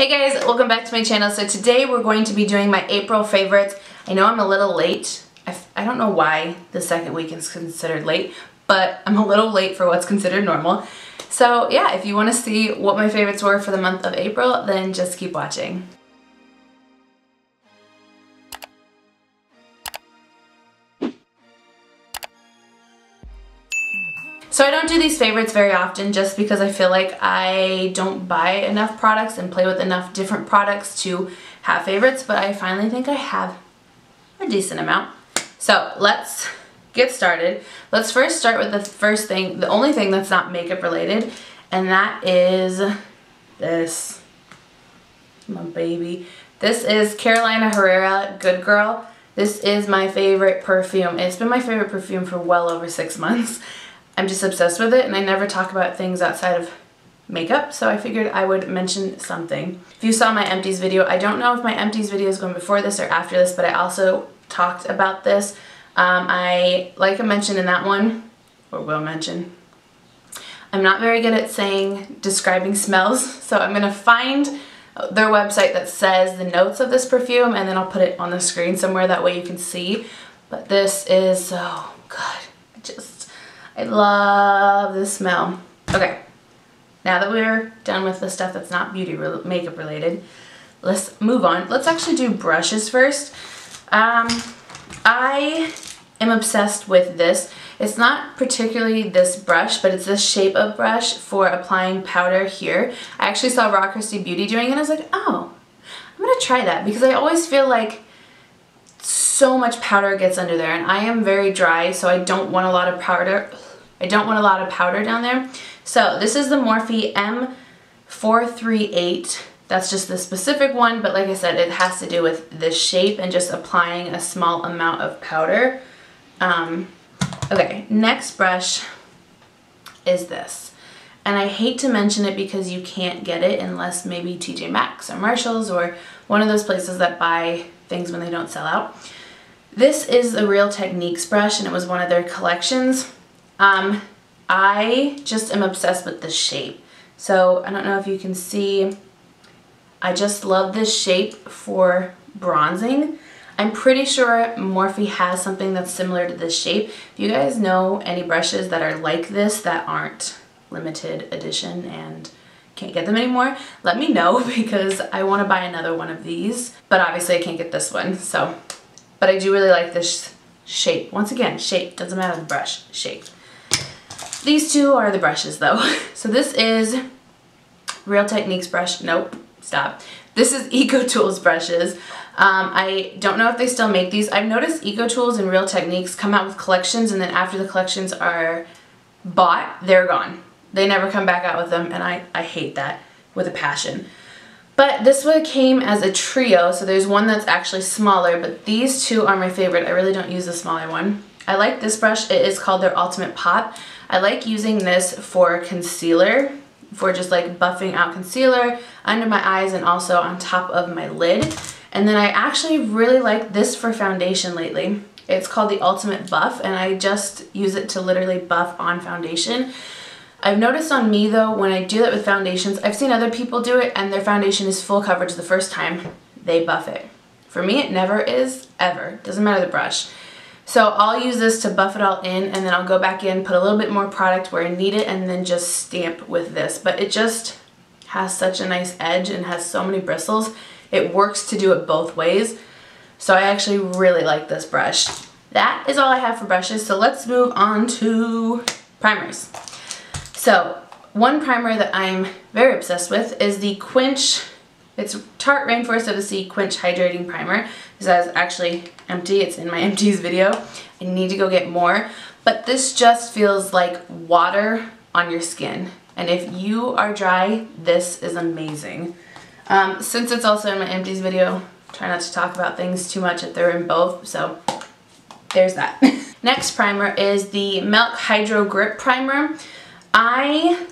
Hey guys, welcome back to my channel. So today we're going to be doing my April favorites. I know I'm a little late. I don't know why the second week is considered late, but I'm a little late for what's considered normal. So yeah, if you want to see what my favorites were for the month of April, then just keep watching. So I don't do these favorites very often just because I feel like I don't buy enough products and play with enough different products to have favorites, but I finally think I have a decent amount. So let's get started. Let's first start with the first thing, the only thing that's not makeup related, and that is this. My baby. This is Carolina Herrera Good Girl. This is my favorite perfume. It's been my favorite perfume for well over 6 months. I'm just obsessed with it, and I never talk about things outside of makeup, so I figured I would mention something. If you saw my empties video, I don't know if my empties video is going before this or after this, but I also talked about this. I mentioned in that one, or will mention, I'm not very good at describing smells, so I'm going to find their website that says the notes of this perfume, and then I'll put it on the screen somewhere, that way you can see. But this is so good. I love this smell. Okay, now that we're done with the stuff that's not beauty makeup related, let's move on. Let's actually do brushes first. I am obsessed with this. It's not particularly this brush, but it's this shape of brush for applying powder here. I actually saw RawKristy Beauty doing it, and I was like, oh, I'm gonna try that, because I always feel like so much powder gets under there, and I am very dry, so I don't want a lot of powder. I don't want a lot of powder down there. So this is the Morphe M438. That's just the specific one, but like I said, it has to do with this shape and just applying a small amount of powder. Okay, next brush is this. And I hate to mention it because you can't get it unless maybe TJ Maxx or Marshall's or one of those places that buy things when they don't sell out. This is the Real Techniques brush, and it was one of their collections. I just am obsessed with the shape. So I don't know if you can see, I just love this shape for bronzing. I'm pretty sure Morphe has something that's similar to this shape. If you guys know any brushes that are like this that aren't limited edition and can't get them anymore, let me know, because I want to buy another one of these, but obviously I can't get this one. So, but I do really like this shape. Once again, shape, doesn't matter the brush, shape. These two are the brushes though. So this is Real Techniques brush. Nope, stop. This is EcoTools brushes. I don't know if they still make these. I've noticed EcoTools and Real Techniques come out with collections, and then after the collections are bought, they're gone. They never come back out with them, and I hate that with a passion. But this one came as a trio, so there's one that's actually smaller, but these two are my favorite. I really don't use the smaller one. I like this brush. It is called their Ultimate Pop. I like using this for concealer, for just like buffing out concealer under my eyes and also on top of my lid. And then I actually really like this for foundation lately. It's called the Ultimate Buff, and I just use it to literally buff on foundation. I've noticed on me though, when I do that with foundations, I've seen other people do it and their foundation is full coverage the first time they buff it. For me, it never is, ever. Doesn't matter the brush. So I'll use this to buff it all in, and then I'll go back in, put a little bit more product where I need it, and then just stamp with this. But it just has such a nice edge and has so many bristles. It works to do it both ways. So I actually really like this brush. That is all I have for brushes. So let's move on to primers. So one primer that I'm very obsessed with is the Quench, it's Tarte Rainforest Odyssey Quench Hydrating Primer. This is actually empty, it's in my empties video. I need to go get more, but this just feels like water on your skin. And if you are dry, this is amazing. Since it's also in my empties video, try not to talk about things too much if they're in both, so there's that. Next primer is the Milk Hydro Grip Primer. I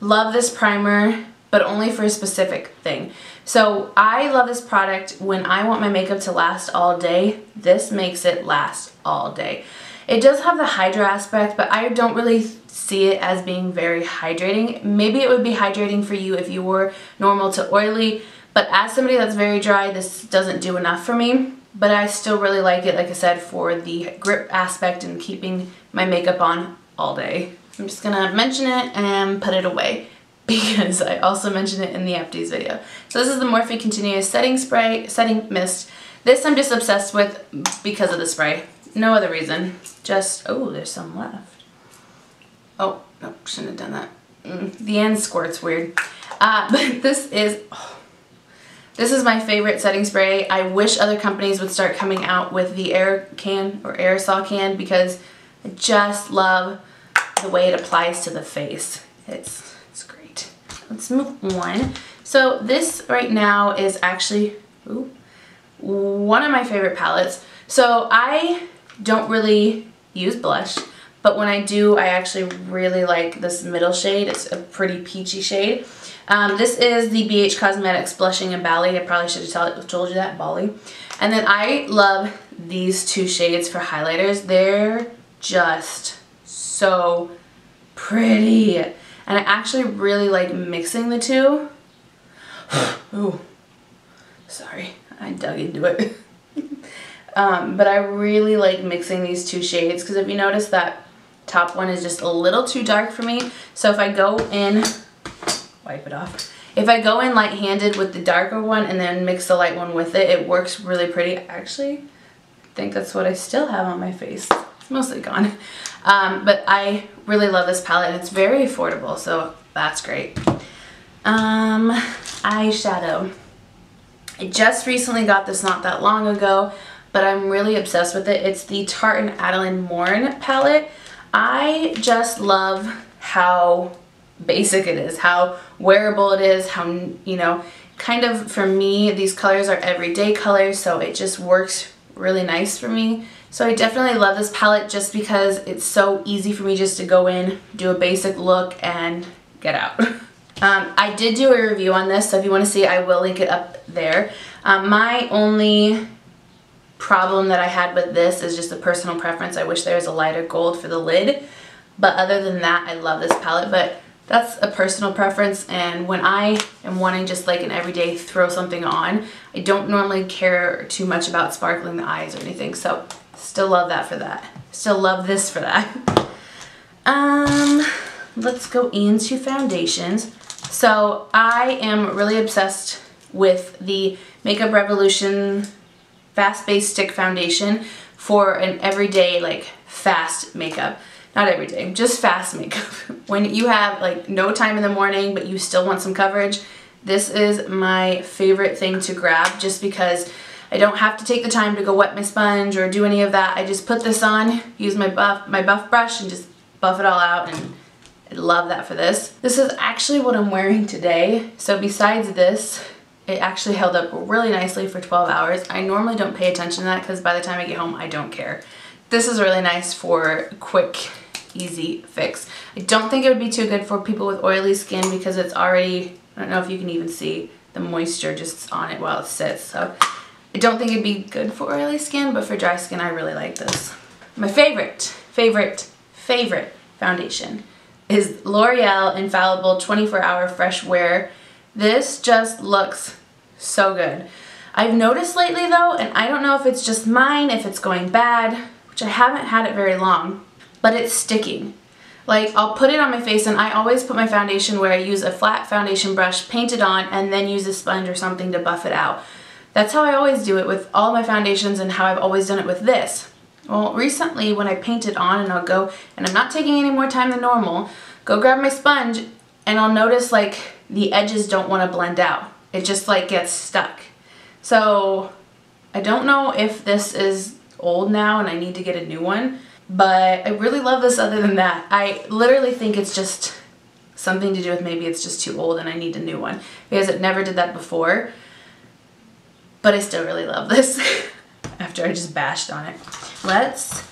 love this primer, but only for a specific thing. So I love this product when I want my makeup to last all day. This makes it last all day. It does have the hydra aspect, but I don't really see it as being very hydrating. Maybe it would be hydrating for you if you were normal to oily, but as somebody that's very dry, this doesn't do enough for me. But I still really like it, like I said, for the grip aspect and keeping my makeup on all day. I'm just gonna mention it and put it away, because I also mentioned it in the updates video. So this is the Morphe Continuous Setting Mist. This I'm just obsessed with because of the spray. No other reason. Just, oh, there's some left. Oh, no, shouldn't have done that. The end squirt's weird. But this is, oh, this is my favorite setting spray. I wish other companies would start coming out with the air can or aerosol can, because I just love the way it applies to the face. It's great. Let's move on. So this right now is actually, ooh, one of my favorite palettes. So I don't really use blush, but when I do, I actually really like this middle shade. It's a pretty peachy shade. This is the BH Cosmetics Blushing in Bali. I probably should have told you that, Bali. And then I love these two shades for highlighters. They're just so pretty. And I actually really like mixing the two. Ooh, sorry, I dug into it. But I really like mixing these two shades, because if you notice, that top one is just a little too dark for me. So if I go in, wipe it off. If I go in light-handed with the darker one and then mix the light one with it, it works really pretty. Actually, I think that's what I still have on my face. It's mostly gone. But I really love this palette. It's very affordable, so that's great. Eyeshadow. I just recently got this not that long ago, but I'm really obsessed with it. It's the Tarte and Adeline Morn palette. I just love how basic it is, how wearable it is, how, you know, kind of, for me, these colors are everyday colors, so it just works really nice for me. So I definitely love this palette just because it's so easy for me just to go in, do a basic look, and get out. I did do a review on this, so if you want to see, I will link it up there. My only problem that I had with this is just a personal preference. I wish there was a lighter gold for the lid, but other than that, I love this palette, but that's a personal preference. And when I am wanting just like an everyday throw something on, I don't normally care too much about sparkling the eyes or anything, so still love that for that. Still love this for that. Let's go into foundations. So I am really obsessed with the Makeup Revolution Fast Base Stick Foundation for an everyday, like, fast makeup. Not every day, just fast makeup. When you have, like, no time in the morning but you still want some coverage, this is my favorite thing to grab, just because I don't have to take the time to go wet my sponge or do any of that. I just put this on, use my buff brush, and just buff it all out, and I love that for this. This is actually what I'm wearing today. So besides this, it actually held up really nicely for 12 hours. I normally don't pay attention to that because by the time I get home, I don't care. This is really nice for quick, easy fix. I don't think it would be too good for people with oily skin because it's already, I don't know if you can even see the moisture just on it while it sits. So I don't think it'd be good for oily skin, but for dry skin, I really like this. My favorite foundation is L'Oreal Infallible 24-Hour Fresh Wear. This just looks so good. I've noticed lately though, and I don't know if it's just mine, if it's going bad, which I haven't had it very long, but it's sticking. Like, I'll put it on my face, and I always put my foundation where I use a flat foundation brush, paint it on, and then use a sponge or something to buff it out. That's how I always do it with all my foundations and how I've always done it with this. Well, recently when I paint it on, and I'll go, and I'm not taking any more time than normal, go grab my sponge, and I'll notice, like, the edges don't want to blend out. It just, like, gets stuck. So I don't know if this is old now and I need to get a new one, but I really love this other than that. I literally think it's just something to do with maybe it's just too old and I need a new one, because it never did that before. But I still really love this after I just bashed on it. Let's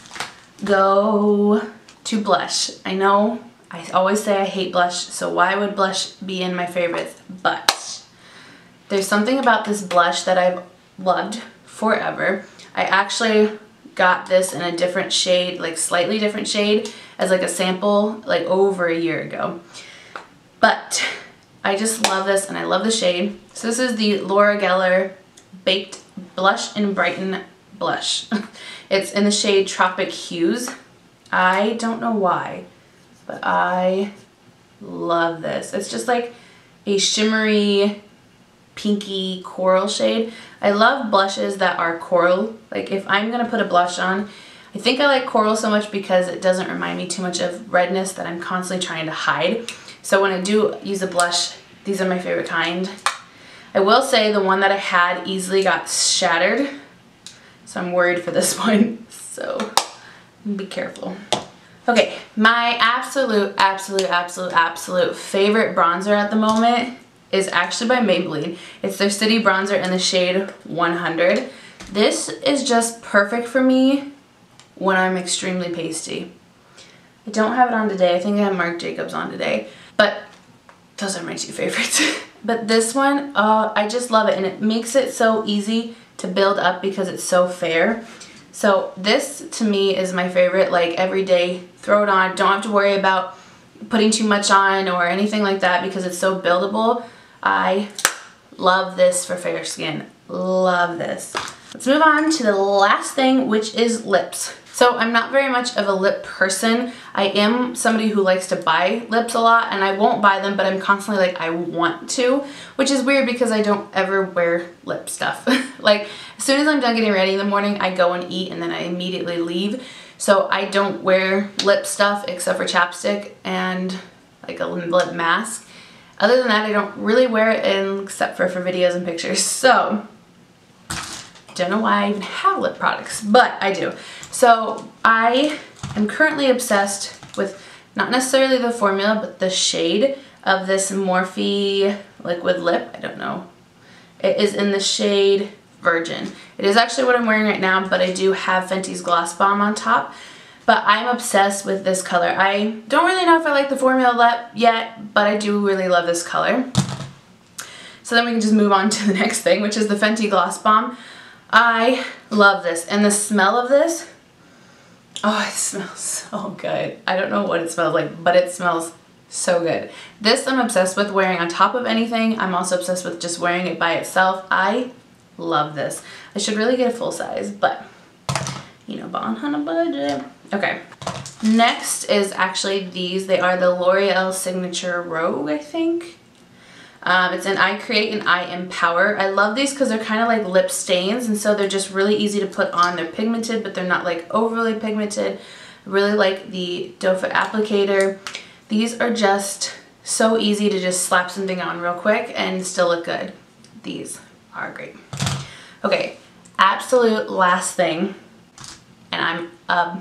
go to blush. I know I always say I hate blush, so why would blush be in my favorites? But there's something about this blush that I've loved forever. I actually got this in a different shade, like slightly different shade, as like a sample like over a year ago. But I just love this and I love the shade. So this is the Laura Geller Baked Blush and Brighten Blush. It's in the shade Tropic Hues. I don't know why, but I love this. It's just like a shimmery, pinky coral shade. I love blushes that are coral. Like if I'm gonna put a blush on, I think I like coral so much because it doesn't remind me too much of redness that I'm constantly trying to hide. So when I do use a blush, these are my favorite kind. I will say the one that I had easily got shattered, so I'm worried for this one, so be careful. Okay, my absolute favorite bronzer at the moment is actually by Maybelline. It's their City Bronzer in the shade 100. This is just perfect for me when I'm extremely pasty. I don't have it on today. I think I have Marc Jacobs on today, but those are my two favorites. But this one, I just love it, and it makes it so easy to build up because it's so fair. So this to me is my favorite, like everyday, throw it on, don't have to worry about putting too much on or anything like that because it's so buildable. I love this for fair skin. Love this. Let's move on to the last thing, which is lips. So I'm not very much of a lip person. I am somebody who likes to buy lips a lot, and I won't buy them, but I'm constantly like, I want to, which is weird because I don't ever wear lip stuff. Like as soon as I'm done getting ready in the morning, I go and eat and then I immediately leave. So I don't wear lip stuff except for chapstick and like a lip mask. Other than that, I don't really wear it except for videos and pictures. So don't know why I even have lip products, but I do. So I am currently obsessed with not necessarily the formula, but the shade of this Morphe liquid lip. I don't know. It is in the shade Virgin. It is actually what I'm wearing right now, but I do have Fenty's Gloss Bomb on top. But I'm obsessed with this color. I don't really know if I like the formula yet, but I do really love this color. So then we can just move on to the next thing, which is the Fenty Gloss Bomb. I love this, and the smell of this, oh, it smells so good. I don't know what it smells like, but it smells so good. This I'm obsessed with wearing on top of anything. I'm also obsessed with just wearing it by itself. I love this. I should really get a full size, but you know, bon on a budget. Okay, next is actually these. They are the L'Oreal Signature Rogue, I think. It's an I Create and I Empower. I love these because they're kind of like lip stains, and so they're just really easy to put on. They're pigmented, but they're not like overly pigmented. I really like the doe foot applicator. These are just so easy to just slap something on real quick and still look good. These are great. Okay, absolute last thing, and I'm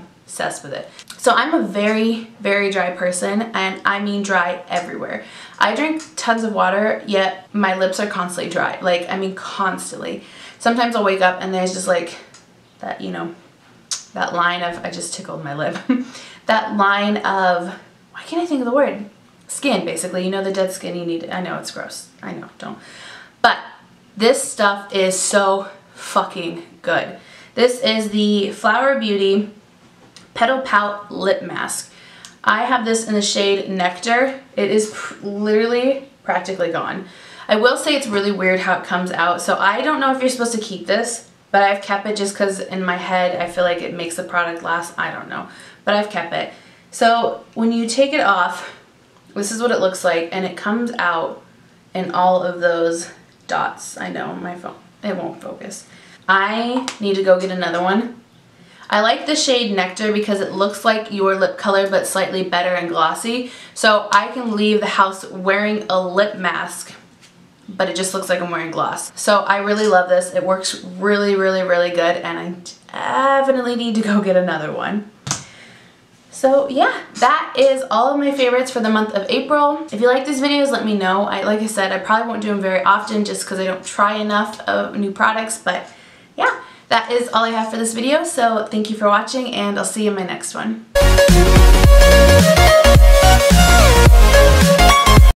obsessed with it. So I'm a very dry person, and I mean dry everywhere. I drink tons of water, yet my lips are constantly dry. Like, I mean constantly. Sometimes I'll wake up and there's just like that, you know, that line of, I just tickled my lip. That line of, why can't I think of the word? Skin, basically. You know, the dead skin you need. I know it's gross. I know, don't. But this stuff is so fucking good. This is the Flower Beauty Petal Pout Lip Mask. I have this in the shade Nectar. It is literally practically gone. I will say it's really weird how it comes out, so I don't know if you're supposed to keep this, but I've kept it just because in my head I feel like it makes the product last. I don't know, but I've kept it. So when you take it off, this is what it looks like, and it comes out in all of those dots. I know, my phone, it won't focus. I need to go get another one. I like the shade Nectar because it looks like your lip color but slightly better and glossy. So I can leave the house wearing a lip mask, but it just looks like I'm wearing gloss. So I really love this. It works really good, and I definitely need to go get another one. So yeah, that is all of my favorites for the month of April. If you like these videos, let me know. Like I said, I probably won't do them very often just because I don't try enough of new products, but yeah. That is all I have for this video, so thank you for watching, and I'll see you in my next one.